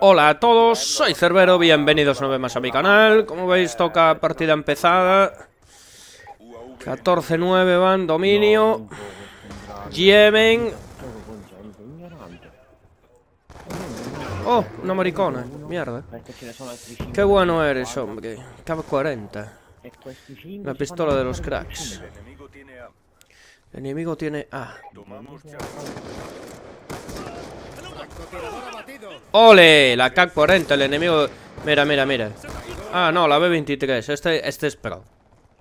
Hola a todos, soy Cerbero, bienvenidos una vez más a mi canal. Como veis, toca partida empezada. 14-9 van, dominio Yemen. Oh, una maricona, mierda. Qué bueno eres, hombre. Cap 40. La pistola de los cracks. El enemigo tiene A. ¡Ole! La Cap 40, el enemigo. Mira, mira, mira. Ah, no, la B23. Este es pro.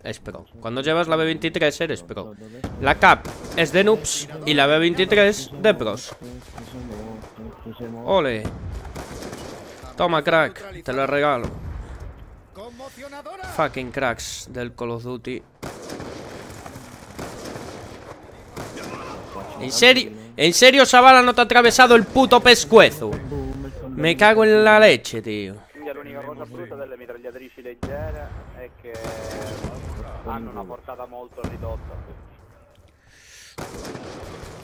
Es pro. Cuando llevas la B23 eres pro. La Cap es de noobs y la B23 de pros. ¡Ole! Toma, crack. Te la regalo. Fucking cracks del Call of Duty. en serio, Zavala, no te ha atravesado el puto pescuezo. Me cago en la leche, tío.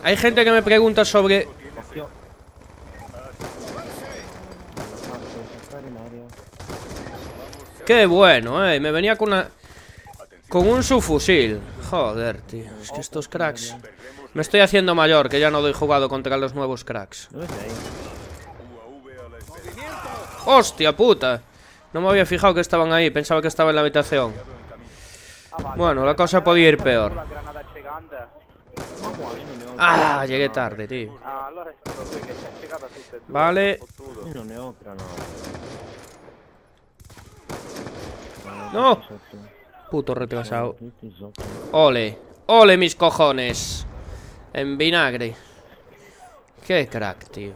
Hay gente que me pregunta sobre... Qué bueno, me venía con una... Con un subfusil. Joder, tío, es que estos cracks... Me estoy haciendo mayor, que ya no doy jugado contra los nuevos cracks. ¡Hostia puta! No me había fijado que estaban ahí, pensaba que estaba en la habitación. Bueno, la cosa podía ir peor. ¡Ah! Llegué tarde, tío. Vale. ¡No! Puto retrasado. ¡Ole! ¡Ole, mis cojones! En vinagre. Qué crack, tío.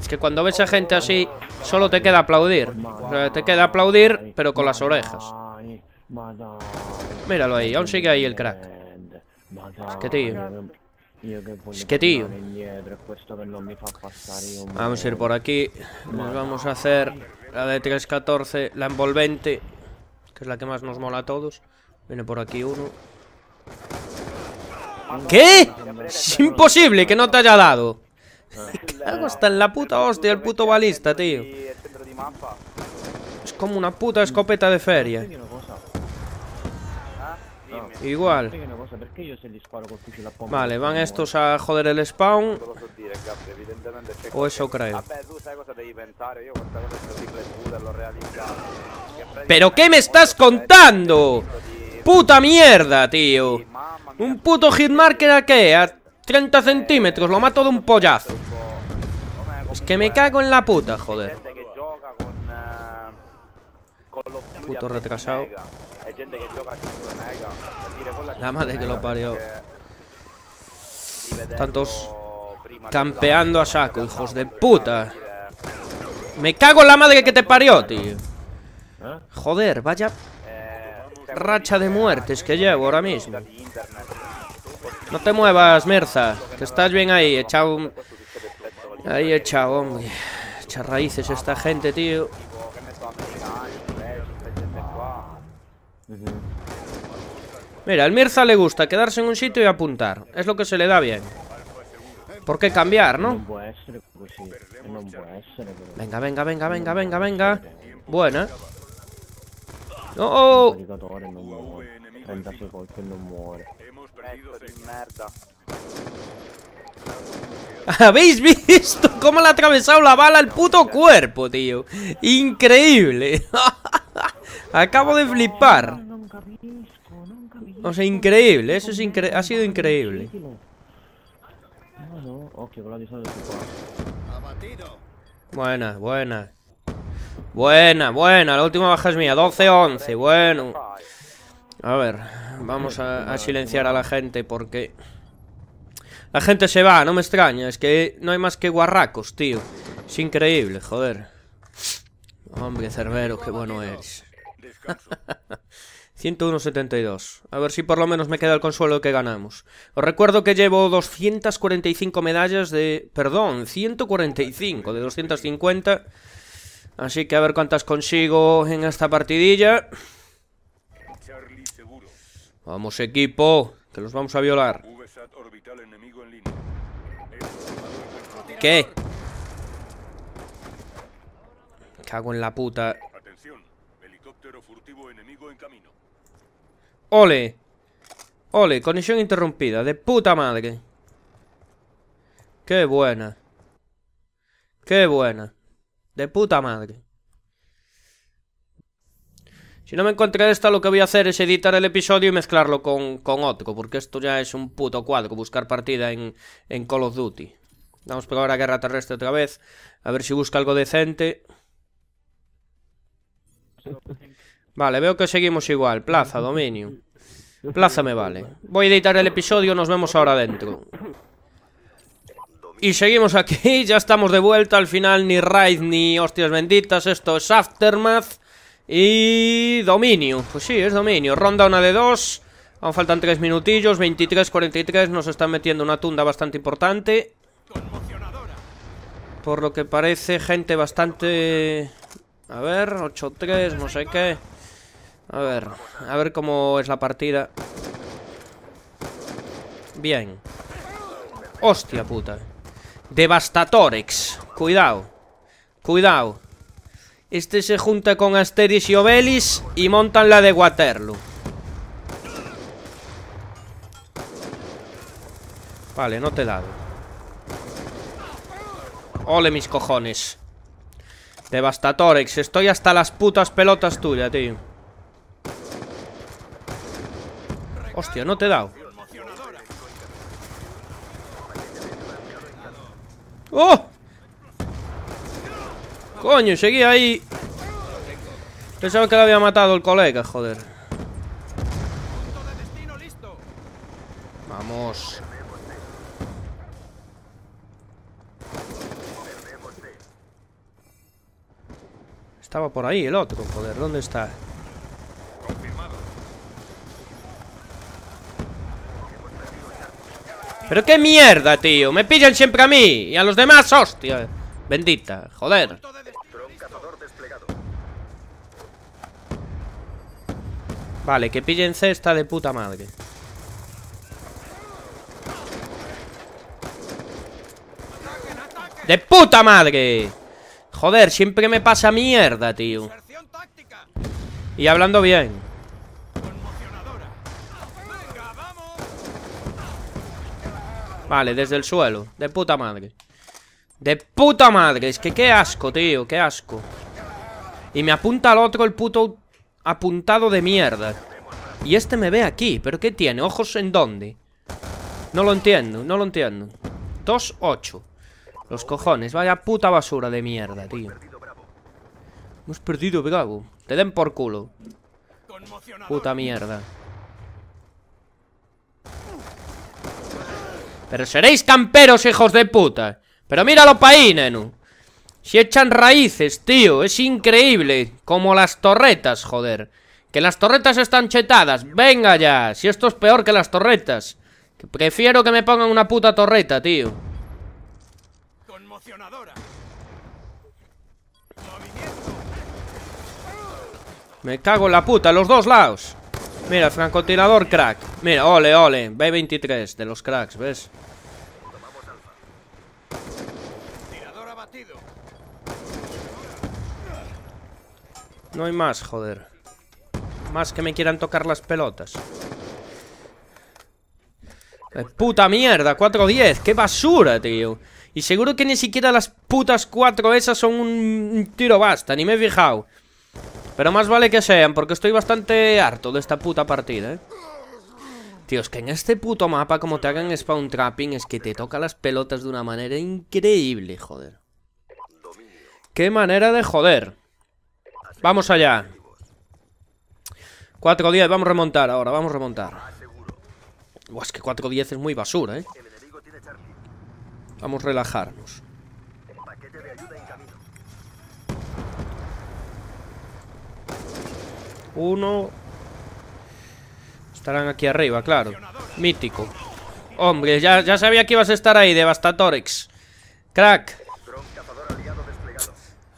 Es que cuando ves a gente así, solo te queda aplaudir. O sea, te queda aplaudir, pero con las orejas. Míralo ahí, aún sigue ahí el crack. Es que tío. Es que tío. Vamos a ir por aquí. Nos vamos a hacer la de 314, la envolvente, que es la que más nos mola a todos. Viene por aquí uno. ¿Qué? Es imposible que no te haya dado. Cago hasta en la puta hostia el puto balista, tío. Es como una puta escopeta de feria. Igual. Vale, van estos a joder el spawn. O eso creo. ¿Pero qué me estás contando? ¡Puta mierda, tío! Un puto hitmarker a 30 centímetros, lo mato de un pollazo. Es que me cago en la puta, joder. Puto retrasado. La madre que lo parió. Tantos campeando a saco, hijos de puta. Me cago en la madre que te parió, tío. Joder, vaya racha de muertes que llevo ahora mismo. No te muevas, Merza, que estás bien ahí, echado. Ahí echado, hombre. Echa raíces esta gente, tío. Mira, al Merza le gusta quedarse en un sitio y apuntar. Es lo que se le da bien. ¿Por qué cambiar, no? Venga, venga, venga, venga, venga, venga. Buena. ¡Oh! ¿Habéis visto cómo le ha atravesado la bala al puto cuerpo, tío? Increíble. Acabo de flipar. O sea, increíble. Eso es ha sido increíble. Buena, buena. Buena, buena. La última baja es mía. 12-11. Bueno. A ver, vamos a silenciar a la gente porque... La gente se va, no me extraña. Es que no hay más que guarracos, tío. Es increíble, joder. Hombre, Cerbero, qué bueno eres. 101.72. A ver si por lo menos me queda el consuelo que ganamos. Os recuerdo que llevo 245 medallas de... Perdón, 145 de 250. Así que a ver cuántas consigo en esta partidilla. Vamos, equipo, que los vamos a violar. ¿Qué? cago en la puta. Atención, helicóptero furtivo enemigo en camino. ¡Ole! ¡Ole! Conexión interrumpida, de puta madre. ¡Qué buena! ¡Qué buena! De puta madre. Si no me encontré esta, lo que voy a hacer es editar el episodio y mezclarlo con otro, porque esto ya es un puto cuadro, buscar partida en Call of Duty. Vamos a probar a Guerra Terrestre otra vez, a ver si busca algo decente. Vale, veo que seguimos igual, plaza, dominio. Plaza me vale. Voy a editar el episodio, nos vemos ahora adentro. Y seguimos aquí, ya estamos de vuelta, al final ni raid ni hostias benditas, esto es Aftermath. Y... dominio, pues sí, es dominio. Ronda una de dos. Aún faltan 3 minutillos, 23:43. Nos están metiendo una tunda bastante importante, por lo que parece. Gente bastante... a ver, 8-3, no sé qué. A ver cómo es la partida. Bien. Hostia puta. Devastatorex. Cuidado. Cuidado. Este se junta con Asterix y Obelis y montan la de Waterloo. Vale, no te he dado. Ole mis cojones. Devastatorex, estoy hasta las putas pelotas tuya, tío. Hostia, no te he dado. ¡Oh! Coño, seguí ahí. Pensaba que lo había matado el colega, joder. Vamos. Estaba por ahí el otro, joder, ¿dónde está? Pero qué mierda, tío. Me pillan siempre a mí y a los demás, hostia. Bendita, joder. Vale, que pillen cesta de puta madre. ¡De puta madre! Joder, siempre me pasa mierda, tío. Y hablando bien. Vale, desde el suelo. De puta madre. De puta madre. Es que qué asco, tío. Qué asco. Y me apunta al otro el puto... apuntado de mierda. Y este me ve aquí. ¿Pero qué tiene? ¿Ojos en dónde? No lo entiendo, no lo entiendo. 2-8. Los cojones. Vaya puta basura de mierda, tío. Hemos perdido, bravo. Te den por culo. Puta mierda. Pero seréis camperos, hijos de puta. Pero míralo pa' ahí, nenu. Si echan raíces, tío, es increíble. Como las torretas, joder. Que las torretas están chetadas. Venga ya, si esto es peor que las torretas. Que prefiero que me pongan una puta torreta, tío. Conmocionadora. Me cago en la puta, los dos lados. Mira, francotirador crack. Mira, ole, ole, B23 de los cracks, ¿ves? No hay más, joder. Más que me quieran tocar las pelotas. Puta mierda, 4-10. Qué basura, tío. Y seguro que ni siquiera las putas 4 esas son un tiro basta. Ni me he fijado. Pero más vale que sean, porque estoy bastante harto de esta puta partida, ¿eh? Tío, es que en este puto mapa, como te hagan spawn trapping, es que te toca las pelotas de una manera increíble, joder. Qué manera de joder. Vamos allá. 4-10, vamos a remontar ahora, vamos a remontar. Buah, es que 4-10 es muy basura, ¿eh? Vamos a relajarnos. Uno. Estarán aquí arriba, claro. Mítico. Hombre, ya sabía que ibas a estar ahí, Devastatorex. Crack.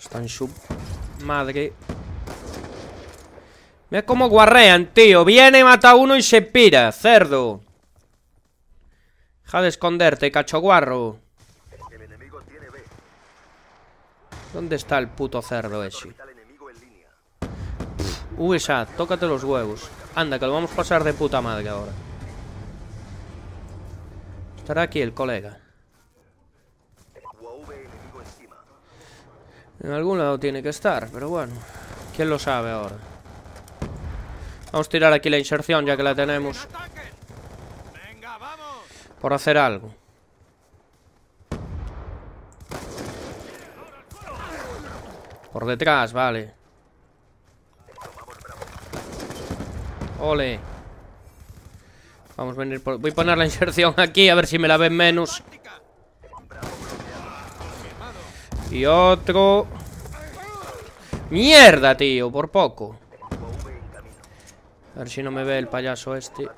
Está en su... madre. Mira cómo guarrean, tío. Viene, mata a uno y se pira, cerdo. Deja de esconderte, cachoguarro. ¿Dónde está el puto cerdo ese? USA, tócate los huevos. Anda, que lo vamos a pasar de puta madre ahora. Estará aquí el colega. En algún lado tiene que estar, pero bueno. ¿Quién lo sabe ahora? Vamos a tirar aquí la inserción ya que la tenemos. Por hacer algo. Por detrás, vale. Ole. Vamos a venir por... Voy a poner la inserción aquí, a ver si me la ven menos. Y otro. ¡Mierda, tío! Por poco. A ver si no me ve el payaso este.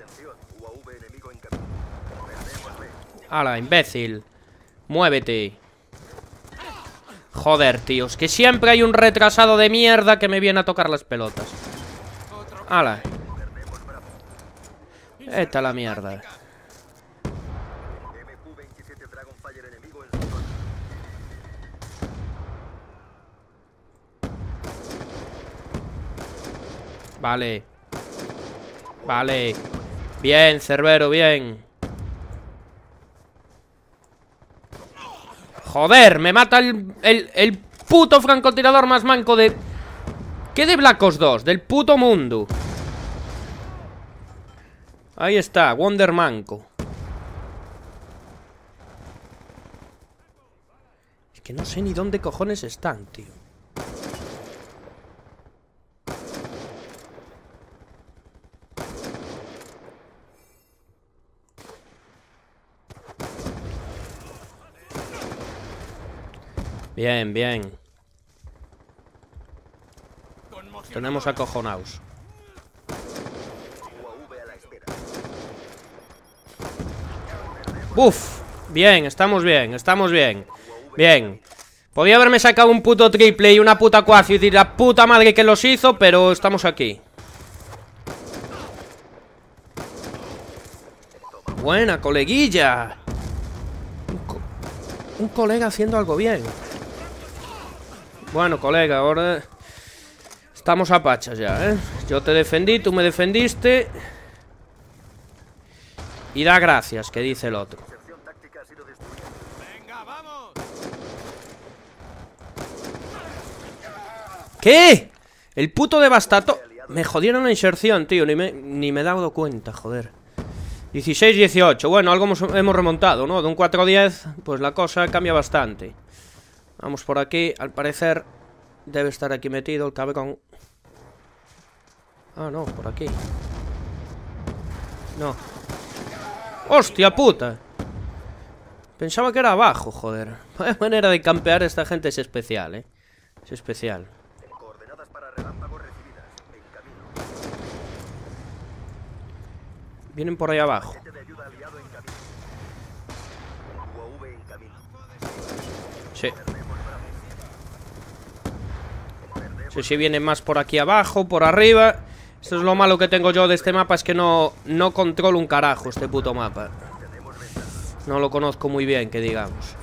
¡Hala, imbécil! ¡Muévete! Joder, tío. Es que siempre hay un retrasado de mierda que me viene a tocar las pelotas. ¡Hala! Esta la mierda. Vale. Vale. Bien, Cerbero, bien. Joder, me mata el puto francotirador más manco de... ¿Qué de Black Ops 2? Del puto mundo. Ahí está, Wondermanco. Es que no sé ni dónde cojones están, tío. Bien, bien. Tenemos acojonaos. ¡Buf! Bien, estamos bien, estamos bien. Bien. Podía haberme sacado un puto triple y una puta cuasi y la puta madre que los hizo, pero estamos aquí. Buena, coleguilla. Un colega haciendo algo bien. Bueno, colega, ahora... Estamos a pachas ya, ¿eh? Yo te defendí, tú me defendiste... Y da gracias, que dice el otro. ¿Qué? El puto devastato... Me jodieron la inserción, tío. Ni me he dado cuenta, joder. 16-18. Bueno, algo hemos remontado, ¿no? De un 4-10, pues la cosa cambia bastante. Vamos por aquí. Al parecer debe estar aquí metido el cabrón. Ah, no, por aquí. No. ¡Hostia puta! Pensaba que era abajo, joder. Vaya manera de campear a esta gente, es especial, ¿eh? Es especial. Vienen por ahí abajo. Sí. No sé si vienen más por aquí abajo, por arriba... Esto es lo malo que tengo yo de este mapa, es que no controlo un carajo este puto mapa. No lo conozco muy bien, que digamos.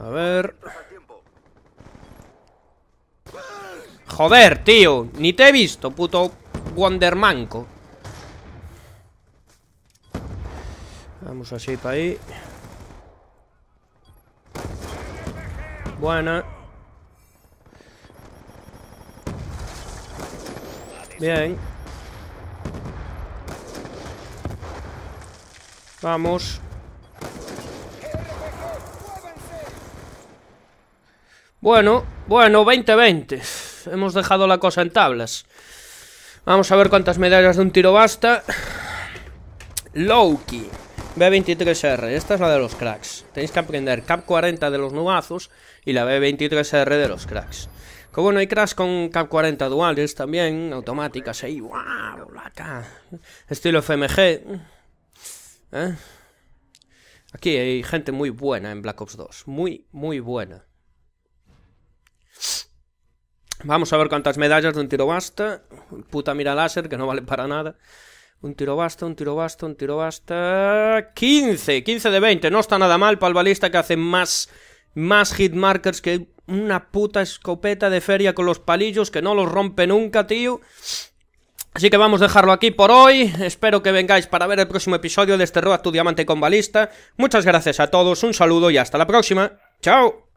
A ver... Joder, tío, ni te he visto, puto Wondermanco. Vamos así para ahí. Buena. Bien. Vamos. Bueno, bueno, 20-20. Hemos dejado la cosa en tablas. Vamos a ver cuántas medallas de un tiro basta. Loki B23R, esta es la de los cracks. Tenéis que aprender Cap 40 de los nubazos y la B23R de los cracks. Que bueno, hay cracks con Cap 40 duales también, automáticas ahí, wow, acá. Estilo FMG. ¿Eh? Aquí hay gente muy buena en Black Ops 2. Muy, muy buena. Vamos a ver cuántas medallas de un tiro basta. Puta mira láser que no vale para nada. Un tiro basta, un tiro basta, un tiro basta... 15, 15 de 20, no está nada mal para el balista, que hace más hit markers que una puta escopeta de feria con los palillos, que no los rompe nunca, tío. Así que vamos a dejarlo aquí por hoy. Espero que vengáis para ver el próximo episodio de este Road to Diamante con Ballista. Muchas gracias a todos, un saludo y hasta la próxima. ¡Chao!